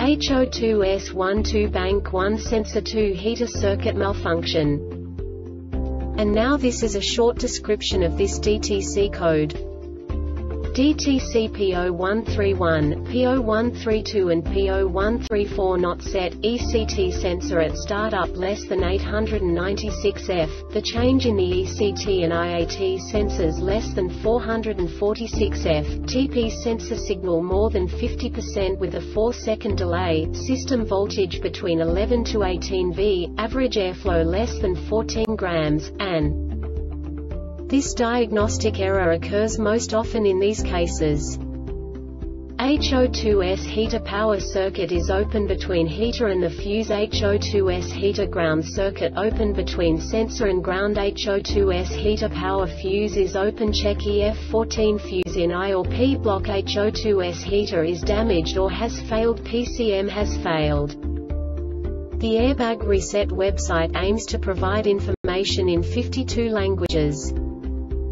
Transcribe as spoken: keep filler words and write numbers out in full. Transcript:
H O two S one two bank one sensor two heater circuit malfunction. And now this is a short description of this D T C code. D T C P zero one three one, P zero one three two and P zero one three four not set, E C T sensor at startup less than eight hundred ninety-six F, the change in the E C T and I A T sensors less than four hundred forty-six F, T P sensor signal more than fifty percent with a four second delay, system voltage between eleven to eighteen volts, average airflow less than fourteen grams, and this diagnostic error occurs most often in these cases. H O two S heater power circuit is open between heater and the fuse. H O two S heater ground circuit open between sensor and ground. H O two S heater power fuse is open. Check E F fourteen fuse in I or P block. H O two S heater is damaged or has failed. P C M has failed. The Airbag Reset website aims to provide information in fifty-two languages.